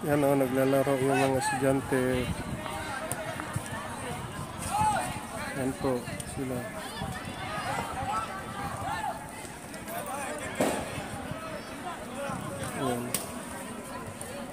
Yan o, naglalaro ng mga estudyante. Yan po sila.